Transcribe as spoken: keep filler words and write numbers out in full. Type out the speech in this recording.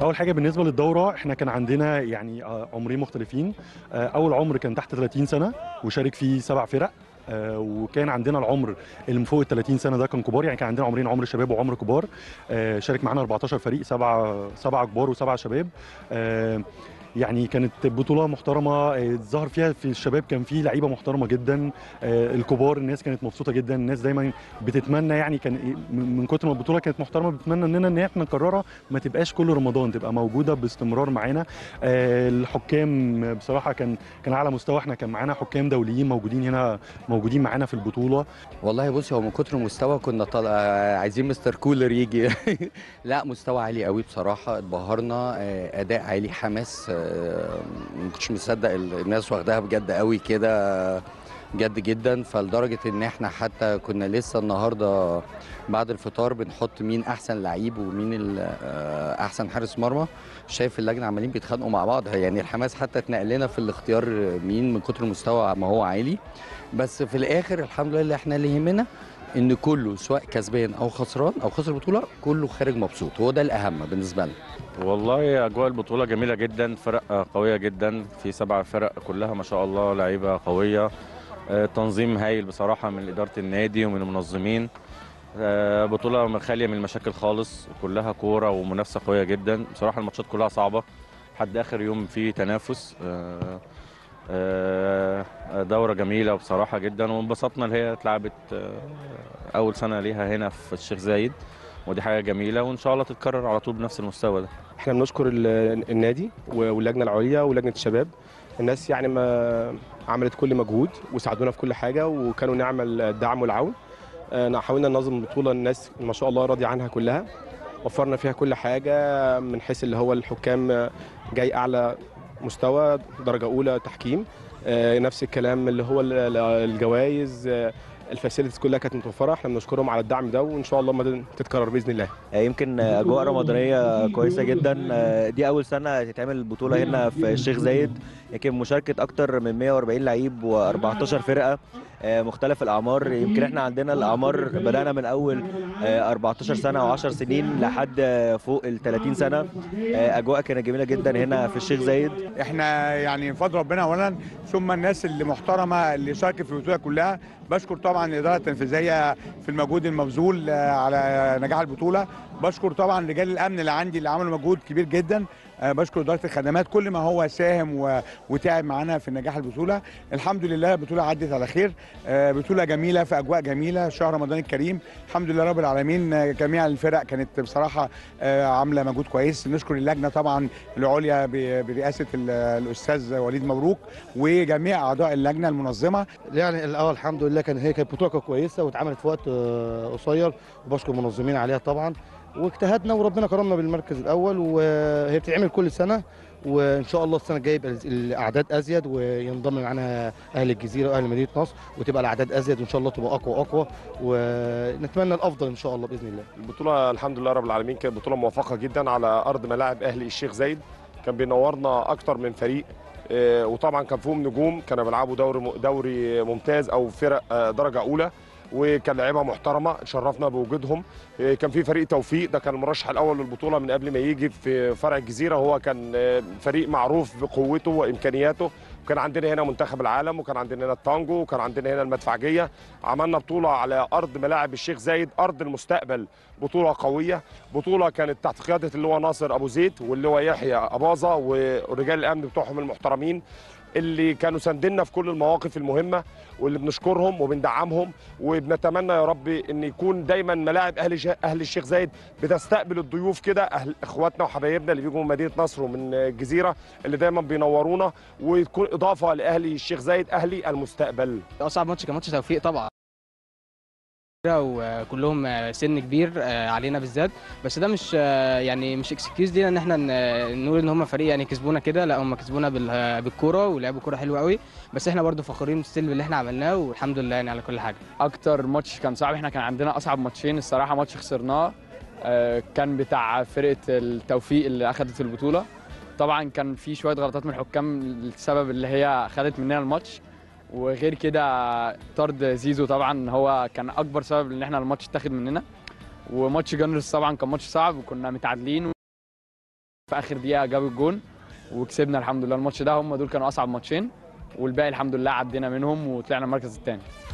اول حاجه بالنسبه للدوره احنا كان عندنا يعني عمرين مختلفين. اول عمر كان تحت ثلاثين سنه وشارك فيه سبع فرق، وكان عندنا العمر اللي من فوق ال ثلاثين سنه ده كان كبار، يعني كان عندنا عمرين، عمر شباب وعمر كبار. شارك معانا أربعتاشر فريق، سبعه سبعه كبار وسبعه شباب. يعني كانت بطوله محترمه ظهر فيها في الشباب كان فيه لعيبه محترمه جدا، الكبار الناس كانت مبسوطه جدا، الناس دايما بتتمنى يعني كان من كتر ما البطوله كانت محترمه بتتمنى اننا ان احنا نكررها، ما تبقاش كل رمضان، تبقى موجوده باستمرار معانا. الحكام بصراحه كان كان على مستوى، احنا كان معانا حكام دوليين موجودين هنا موجودين معانا في البطوله. والله بصي هو من كتر المستوى كنا طل... عايزين مستر كولر يجي لا مستوى عالي قوي بصراحه، اتبهرنا، اداء عالي، حماس ما كنتش مصدق الناس واخداها بجد قوي كده، جد جدا، فلدرجه ان احنا حتى كنا لسه النهارده بعد الفطار بنحط مين احسن لعيب ومين احسن حارس مرمى. شايف اللجنه عمالين بيتخانقوا مع بعض، يعني الحماس حتى اتنقل لنا في الاختيار مين من كتر المستوى ما هو عالي. بس في الاخر الحمد لله احنا اللي يهمنا ان كله سواء كسبان او خسران او خسر البطوله كله خارج مبسوط، هو ده الاهم بالنسبه لنا. والله اجواء البطوله جميله جدا، فرق قويه جدا، في سبع فرق كلها ما شاء الله لعيبه قويه، تنظيم هايل بصراحه من اداره النادي ومن المنظمين. بطوله خاليه من المشاكل خالص، كلها كوره ومنافسه قويه جدا بصراحه، الماتشات كلها صعبه لحد اخر يوم، في تنافس، دوره جميله بصراحه جدا، وانبسطنا ان هي اتلعبت اول سنه ليها هنا في الشيخ زايد، ودي حاجه جميله وان شاء الله تتكرر على طول بنفس المستوى ده. احنا بنشكر النادي واللجنه العليا ولجنه الشباب، الناس يعني ما عملت كل مجهود وساعدونا في كل حاجه، وكانوا نعمل الدعم والعون. حاولنا ننظم البطوله الناس ما شاء الله راضيه عنها كلها، وفرنا فيها كل حاجه من حيث اللي هو الحكام جاي اعلى مستوى درجه اولى تحكيم، نفس الكلام اللي هو الجوائز، الفاسيلتيز كلها كانت متوفره. احنا بنشكرهم على الدعم ده وان شاء الله ما تتكرر باذن الله. يمكن اجواء رمضانيه كويسه جدا، دي اول سنه تتعمل البطوله هنا في الشيخ زايد، يمكن مشاركه اكتر من مية واربعين لعيب واربعتاشر فرقه مختلف الاعمار. يمكن احنا عندنا الاعمار بدانا من اول اربعتاشر سنه وعشر سنين لحد فوق ال ثلاثين سنه. اجواء كانت جميله جدا هنا في الشيخ زايد. احنا يعني بفضل ربنا اولا، ثم الناس اللي محترمه اللي شاركت في البطوله كلها. بشكر طبعا الاداره التنفيذيه في المجهود المبذول على نجاح البطوله، بشكر طبعا رجال الامن اللي عندي اللي عملوا مجهود كبير جدا، بشكر اداره الخدمات كل ما هو ساهم وتعب معانا في نجاح البطوله. الحمد لله البطوله عدت على خير، بطوله جميله في اجواء جميله، شهر رمضان الكريم، الحمد لله رب العالمين. جميع الفرق كانت بصراحه عامله مجهود كويس، نشكر اللجنه طبعا العليا برئاسه الاستاذ وليد مبروك وجميع اعضاء اللجنه المنظمه. يعني الاول الحمد لله كان هي كانت بطوله كويسه واتعملت في وقت قصير، وبشكر المنظمين عليها طبعا، واجتهدنا وربنا كرمنا بالمركز الاول، وهي بتتعمل كل سنه، وان شاء الله السنه الجايه يبقى الاعداد ازيد وينضم معانا اهل الجزيره واهل مدينه نصر، وتبقى الاعداد ازيد وان شاء الله تبقى اقوى واقوى، ونتمنى الافضل ان شاء الله باذن الله. البطوله الحمد لله رب العالمين كانت بطوله موفقه جدا على ارض ملاعب اهل الشيخ زايد، كان بينورنا اكتر من فريق، وطبعا كان فيهم نجوم كانوا بيلعبوا دوري دوري ممتاز او فرق درجه اولى، وكان لعيبه محترمه اتشرفنا بوجودهم. كان في فريق توفيق ده كان المرشح الاول للبطوله من قبل ما يجي في فرع الجزيره، هو كان فريق معروف بقوته وامكانياته، وكان عندنا هنا منتخب العالم، وكان عندنا هنا التانجو، وكان عندنا هنا المدفعجيه. عملنا بطوله على ارض ملاعب الشيخ زايد ارض المستقبل، بطوله قويه، بطوله كانت تحت قياده اللواء ناصر أبو زيد واللواء يحيى إبياضة ورجال الامن بتوعهم المحترمين اللي كانوا ساندنا في كل المواقف المهمه، واللي بنشكرهم وبندعمهم، وبنتمنى يا رب ان يكون دايما ملاعب اهل اهل الشيخ زايد بتستقبل الضيوف كده، اهل اخواتنا وحبايبنا اللي بيجوا من مدينه نصر ومن الجزيره اللي دايما بينورونا، وتكون اضافه لاهل الشيخ زايد اهلي المستقبل. اصعب ماتش كان ماتش توفيق طبعا، وكلهم سن كبير علينا بالذات، بس ده مش يعني مش اكسكيوز لينا ان احنا نقول ان هم فريق يعني كسبونا كده، لا هم كسبونا بالكوره ولعبوا كوره حلوه قوي، بس احنا برضو فخورين بالسلب اللي احنا عملناه، والحمد لله يعني على كل حاجه. اكتر ماتش كان صعب، احنا كان عندنا اصعب ماتشين الصراحه، ماتش خسرناه كان بتاع فرقه التوفيق اللي اخذت البطوله، طبعا كان في شويه غلطات من الحكام السبب اللي هي خدت مننا الماتش، وغير كده طرد زيزو طبعا هو كان اكبر سبب ان احنا الماتش اتاخد مننا، وماتش جنرس طبعا كان ماتش صعب وكنا متعادلين. في اخر دقيقه جاب الجون وكسبنا الحمد لله الماتش ده. هم دول كانوا اصعب ماتشين والباقي الحمد لله عدينا منهم وطلعنا المركز الثاني.